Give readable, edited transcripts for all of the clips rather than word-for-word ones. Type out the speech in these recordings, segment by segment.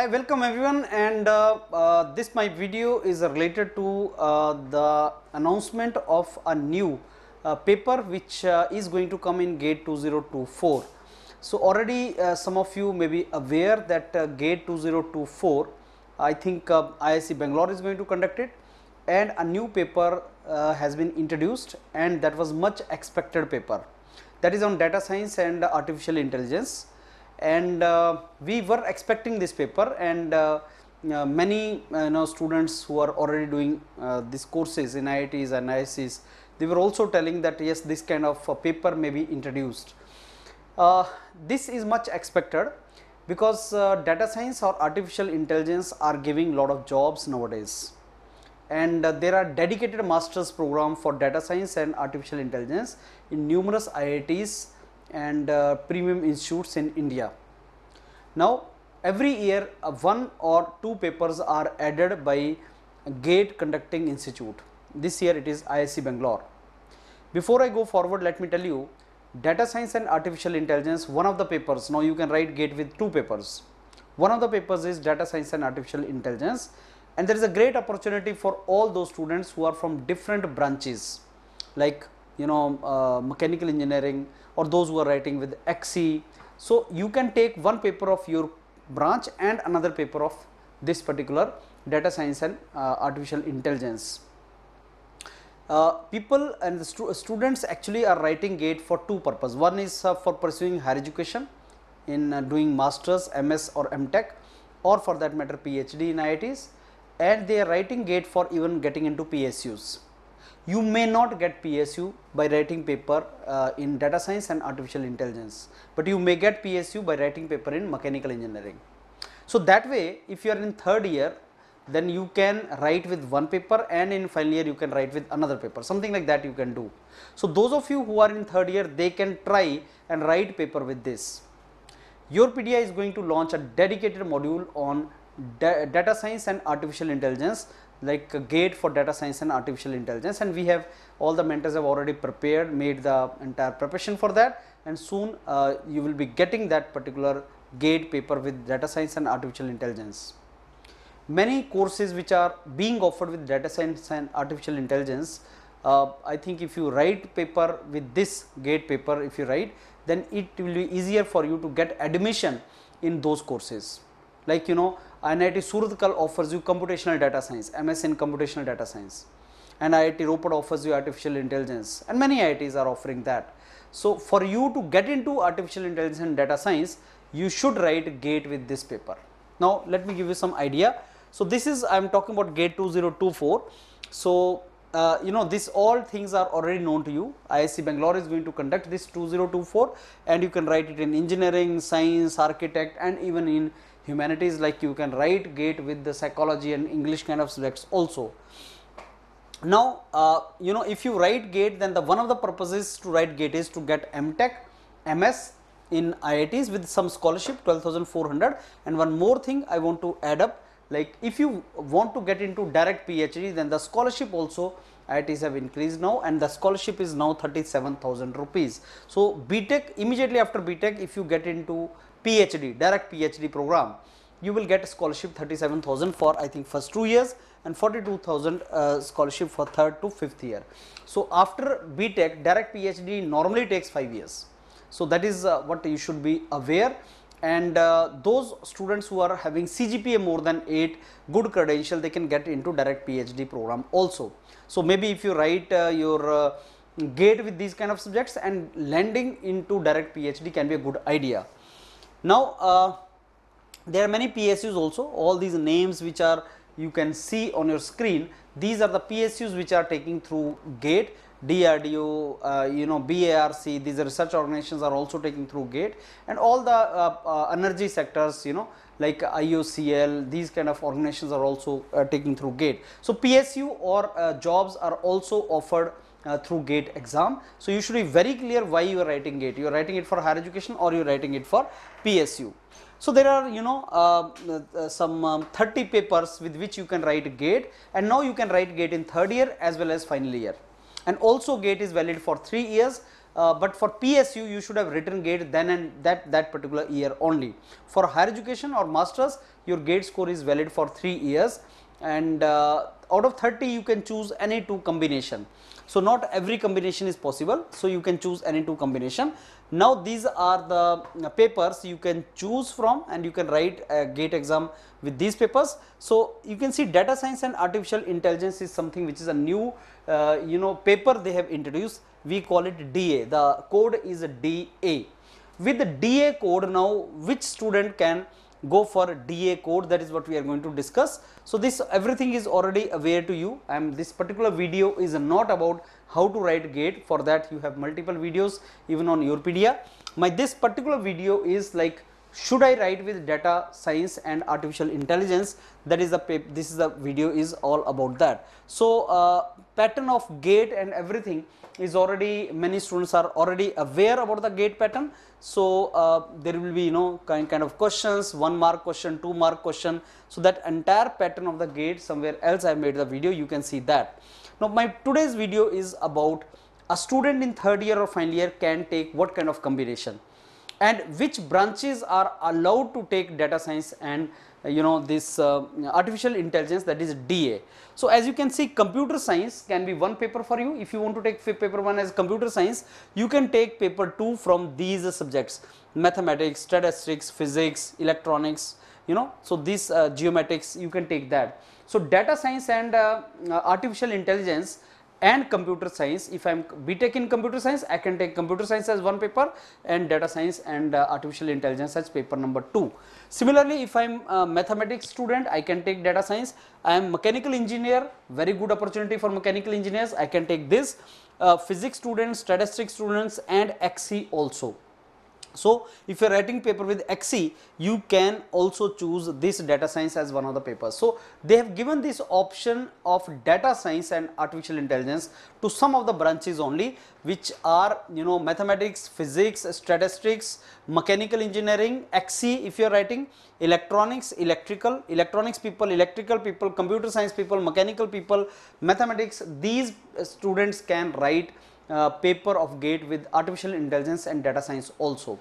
Hi, welcome everyone, and this my video is related to the announcement of a new paper which is going to come in GATE 2024. So already some of you may be aware that GATE 2024, I think IISc Bangalore is going to conduct it, and a new paper has been introduced, and that was much expected paper, that is on data science and artificial intelligence. And we were expecting this paper, and many students who are already doing these courses in IITs and IIScs, they were also telling that yes, this kind of paper may be introduced. This is much expected because data science or artificial intelligence are giving lot of jobs nowadays, and there are dedicated master's program for data science and artificial intelligence in numerous IITs and premium institutes in India. Now every year one or two papers are added by GATE conducting institute. This year it is IISc Bangalore. Before I go forward, let me tell you, data science and artificial intelligence, one of the papers, now you can write GATE with two papers. One of the papers is data science and artificial intelligence, and there is a great opportunity for all those students who are from different branches, like mechanical engineering, or those who are writing with XE. So you can take one paper of your branch and another paper of this particular data science and artificial intelligence. People and the students actually are writing GATE for two purposes. One is for pursuing higher education in doing masters, MS or MTech, or for that matter PhD in IITs, and they are writing GATE for even getting into PSUs. You may not get PSU by writing paper in data science and artificial intelligence, but you may get PSU by writing paper in mechanical engineering. So that way, if you are in third year, then you can write with one paper, and in final year you can write with another paper, something like that you can do. So those of you who are in third year, they can try and write paper with this. YourPedia is going to launch a dedicated module on data science and artificial intelligence, like a GATE for data science and artificial intelligence, and we have all the mentors have already prepared, made the entire preparation for that, and soon you will be getting that particular GATE paper with data science and artificial intelligence. Many courses which are being offered with data science and artificial intelligence, I think if you write paper with this GATE paper, if you write, then it will be easier for you to get admission in those courses. Like IIT Suratkal offers you computational data science, MS in computational data science, and IIT Ropar offers you artificial intelligence, and many IITs are offering that. So for you to get into artificial intelligence and data science, you should write GATE with this paper. Now let me give you some idea. So this is, I am talking about GATE 2024. So this all things are already known to you. IISc Bangalore is going to conduct this 2024, and you can write it in engineering, science, architect, and even in humanities, like you can write GATE with the psychology and English kind of subjects also. Now if you write GATE, then the one of the purposes to write GATE is to get MTech, MS in IITs with some scholarship 12,400, and one more thing I want to add up, like if you want to get into direct PhD, then the scholarship also IITs have increased now, and the scholarship is now 37,000 rupees. So B.Tech, immediately after B.Tech, if you get into PhD, direct PhD program, you will get a scholarship 37,000 for I think first 2 years, and 42,000 scholarship for third to fifth year. So after B.Tech, direct PhD normally takes 5 years. So that is what you should be aware. And those students who are having CGPA more than 8, good credential, they can get into direct PhD program also. So maybe if you write your GATE with these kind of subjects, and landing into direct PhD can be a good idea. Now there are many PSUs also. All these names which are you can see on your screen, these are the PSUs which are taking through GATE. DRDO, BARC, these research organizations are also taking through GATE, and all the energy sectors, like IOCL, these kind of organizations are also taking through GATE. So PSU or jobs are also offered through GATE exam. So you should be very clear why you are writing GATE. You are writing it for higher education, or you are writing it for PSU. So there are some 30 papers with which you can write GATE, and now you can write GATE in third year as well as final year. And also GATE is valid for 3 years, But for PSU you should have written GATE then and that particular year only. For higher education or masters, your GATE score is valid for 3 years, and out of 30 you can choose any two combination. So not every combination is possible, so you can choose any two combination. Now these are the papers you can choose from, and you can write a GATE exam with these papers. So you can see data science and artificial intelligence is something which is a new paper they have introduced. We call it DA. The code is a DA. With the DA code, now which student can go for DA code, that is what we are going to discuss. So this everything is already aware to you, and this particular video is not about how to write GATE. For that you have multiple videos even on YourPedia. This particular video is like, should I write with data science and artificial intelligence? That is the video is all about that. So pattern of GATE and everything is already, many students are already aware about the GATE pattern. So there will be kind of questions, 1 mark question, 2 mark question. So that entire pattern of the GATE, somewhere else I made the video, you can see that. Now my today's video is about a student in third year or final year can take what kind of combination, and which branches are allowed to take data science and this artificial intelligence, that is DA. So as you can see, computer science can be one paper for you. If you want to take paper 1 as computer science, you can take paper 2 from these subjects: mathematics, statistics, physics, electronics, so these geometrics, you can take that. So data science and artificial intelligence and computer science, if I am B.Tech in computer science, I can take computer science as one paper and data science and artificial intelligence as paper number 2. Similarly, if I am a mathematics student, I can take data science. I am mechanical engineer, very good opportunity for mechanical engineers, I can take this. Physics students, statistics students, and XE also. So if you are writing paper with XE, you can also choose this data science as one of the papers. So they have given this option of data science and artificial intelligence to some of the branches only, which are mathematics, physics, statistics, mechanical engineering, XE if you are writing, electronics, electronics people, electrical people, computer science people, mechanical people, mathematics. These students can write paper of GATE with artificial intelligence and data science also,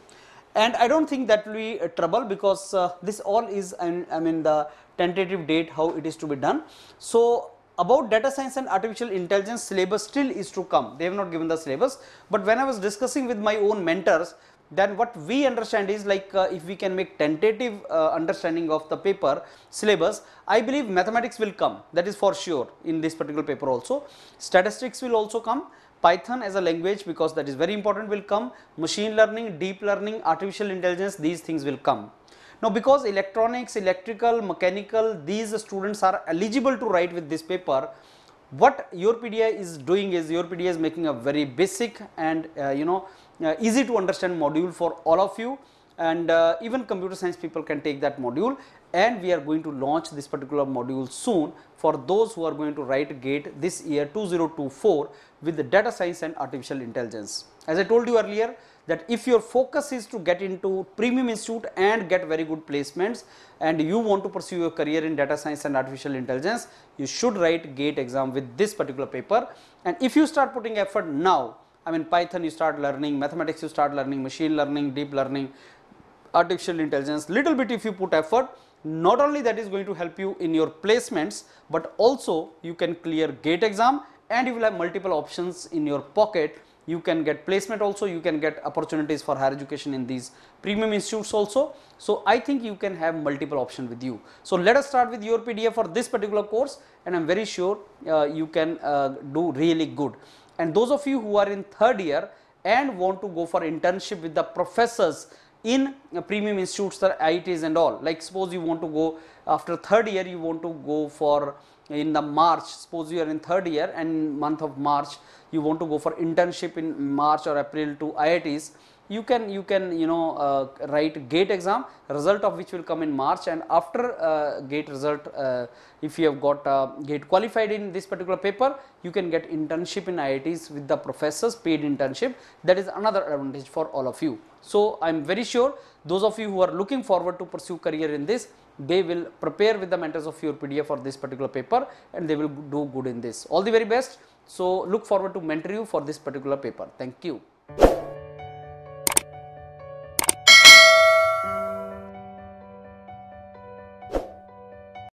and I don't think that will be a trouble, because this all is the tentative date how it is to be done. So about data science and artificial intelligence, syllabus still is to come. They have not given the syllabus, but when I was discussing with my own mentors, then what we understand is like, if we can make tentative understanding of the paper syllabus, I believe mathematics will come, that is for sure, in this particular paper also. Statistics will also come, Python as a language, because that is very important, will come. Machine learning, deep learning, artificial intelligence, these things will come. Now because electronics, electrical, mechanical, these students are eligible to write with this paper, what YourPedia is doing is, YourPedia is making a very basic and easy to understand module for all of you, and even computer science people can take that module, and we are going to launch this particular module soon for those who are going to write GATE this year 2024 with the data science and artificial intelligence. As I told you earlier, that if your focus is to get into premium institute and get very good placements, and you want to pursue your career in data science and artificial intelligence, you should write GATE exam with this particular paper. And if you start putting effort now, Python you start learning, mathematics you start learning, machine learning, deep learning, artificial intelligence, little bit if you put effort, not only that is going to help you in your placements, but also you can clear GATE exam, and you will have multiple options in your pocket. You can get placement also, you can get opportunities for higher education in these premium institutes also. So I think you can have multiple options with you. So let us start with YourPedia for this particular course, and I am very sure you can do really good. And those of you who are in third year and want to go for internship with the professors in premium institutes or IITs and all, like suppose you want to go after third year, you want to go for in the March, suppose you are in third year and month of March you want to go for internship in March or April to IITs, you can write GATE exam, result of which will come in March, and after GATE result, if you have got GATE qualified in this particular paper, you can get internship in IITs with the professors, paid internship. That is another advantage for all of you. So I am very sure those of you who are looking forward to pursue career in this, they will prepare with the mentors of YourPedia for this particular paper, and they will do good in this. All the very best. So look forward to mentor you for this particular paper. Thank you.